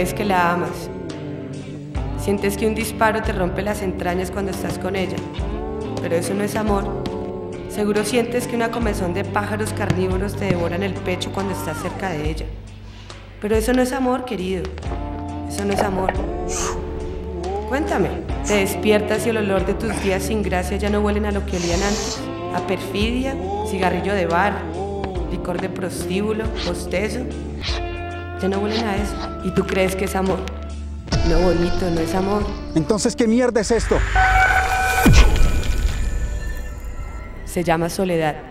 crees que la amas. Sientes que un disparo te rompe las entrañas cuando estás con ella, pero eso no es amor. Seguro sientes que una comezón de pájaros carnívoros te devoran el pecho cuando estás cerca de ella, pero eso no es amor, querido. Eso no es amor. Cuéntame, te despiertas y el olor de tus días sin gracia ya no huelen a lo que olían antes, a perfidia, cigarrillo de bar, licor de prostíbulo, bostezo. Ya no huelen a eso. Y tú crees que es amor. No, bonito, no es amor. Entonces, ¿qué mierda es esto? Se llama soledad.